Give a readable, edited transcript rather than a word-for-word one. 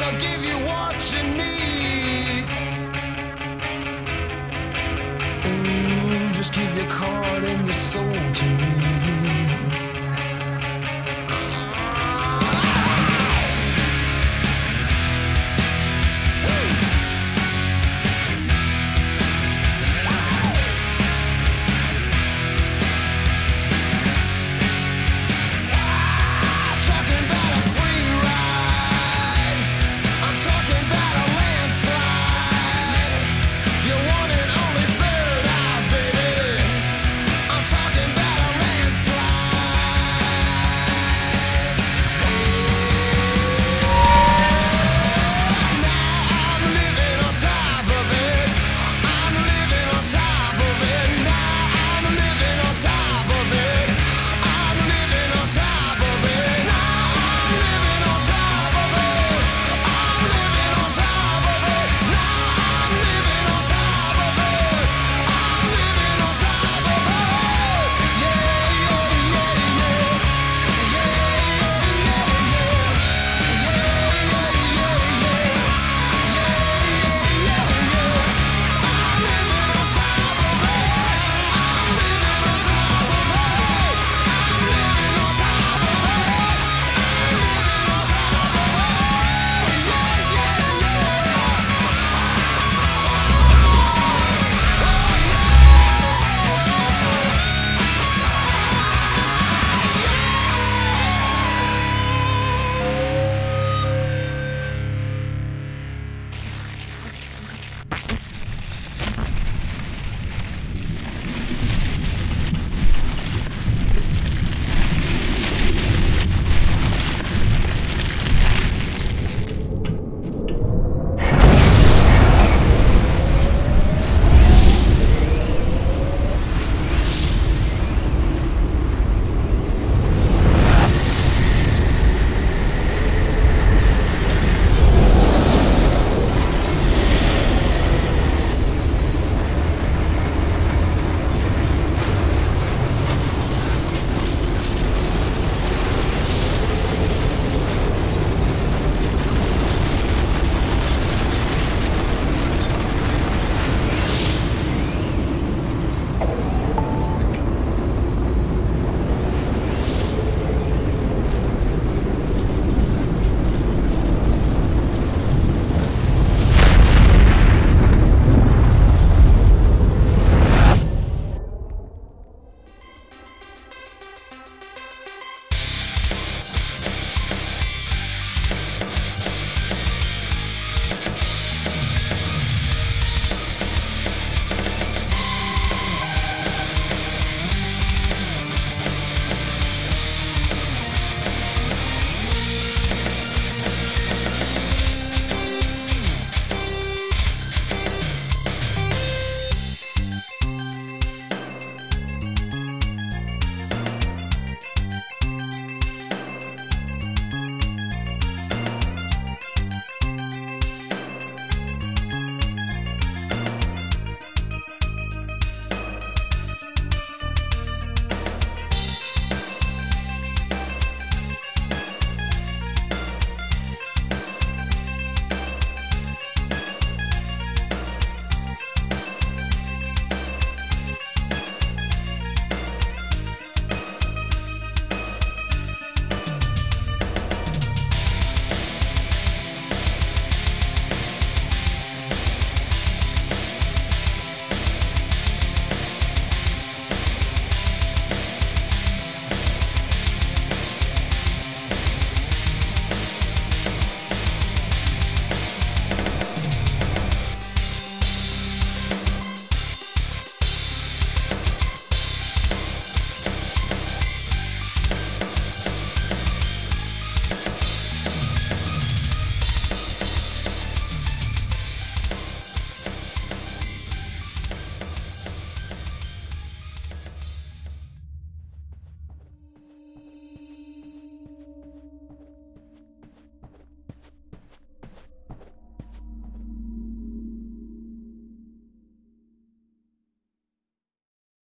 I'll give you what you need.